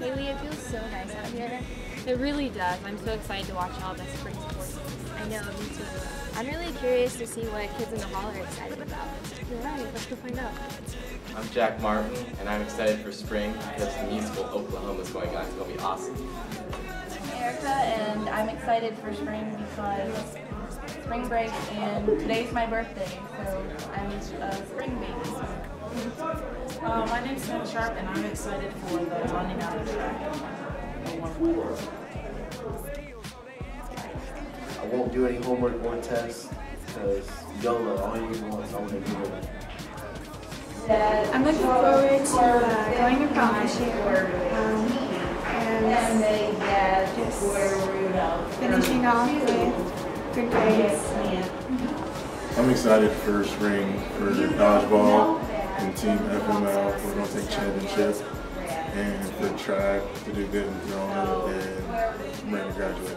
Haley, it feels so nice out here. It really does. I'm so excited to watch all the spring sports. I know, me too. I'm really curious to see what kids in the hall are excited about. You're right, let's go find out. I'm Jack Martin, and I'm excited for spring because the musical Oklahoma is going on. It's going to be awesome. I'm Erica, and I'm excited for spring because spring break and today's my birthday, so I'm a spring baby. My name's Sam Sharp, and I'm excited for the running out of track. I won't do any homework or tests because YOLO, all you need is I want to do it. I'm looking forward to going to prom this year and just finishing off with good grades. I'm excited for spring for the dodgeball. And team FML, we're going to take championship, and for track to do good and throwing, and we're going to graduate.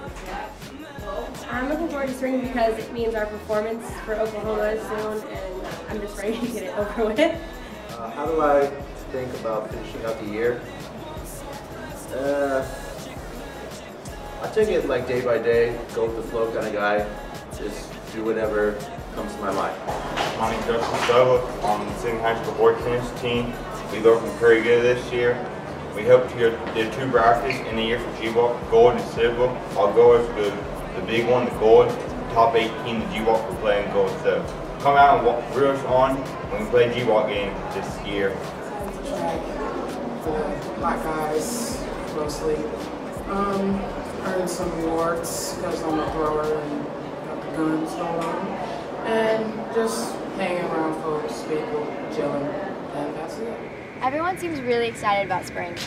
I'm looking forward to spring because it means our performance for Oklahoma is soon, and I'm just ready to get it over with. How do I think about finishing out the year? I take it like day by day, go with the flow kind of guy, just do whatever comes to my mind. My name's Justin Stella. I'm the senior high school board tennis team. We go from Prairie View this year. We hope to get two brackets in the year for GWALC, gold and silver. Our goal is the big one, the gold. Top 18, the GWALC will play in gold. So come out and walk real on when we play GWALC game this year. Black guys, mostly. Earned some awards because I'm a thrower and got the gun and so on. And just hanging around folks, people, chilling, and that's it. Everyone seems really excited about spring.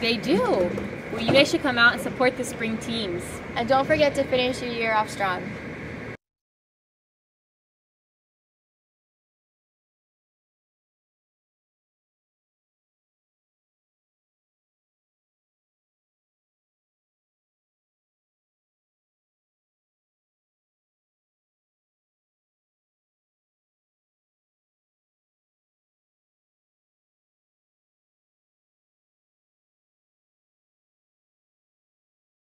They do. Well, you guys should come out and support the spring teams. And don't forget to finish your year off strong.